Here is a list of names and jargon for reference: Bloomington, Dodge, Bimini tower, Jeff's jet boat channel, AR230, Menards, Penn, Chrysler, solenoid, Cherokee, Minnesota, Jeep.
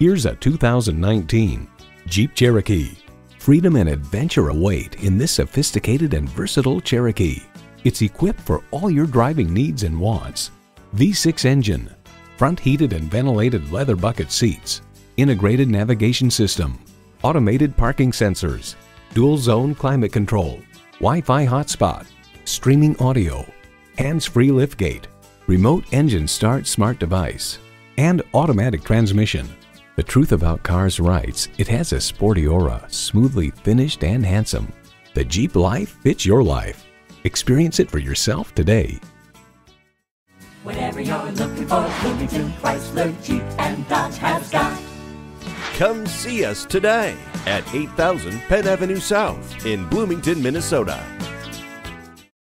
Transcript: Here's a 2019 Jeep Cherokee. Freedom and adventure await in this sophisticated and versatile Cherokee. It's equipped for all your driving needs and wants. V6 engine, front heated and ventilated leather bucket seats, integrated navigation system, automated parking sensors, dual zone climate control, Wi-Fi hotspot, streaming audio, hands-free liftgate, remote engine start smart device, and automatic transmission. The truth about cars' rights, it has a sporty aura, smoothly finished and handsome. The Jeep life fits your life. Experience it for yourself today. Whatever you're looking for, Bloomington, Chrysler, Jeep, and Dodge has got. Come see us today at 8000 Penn Avenue South in Bloomington, Minnesota.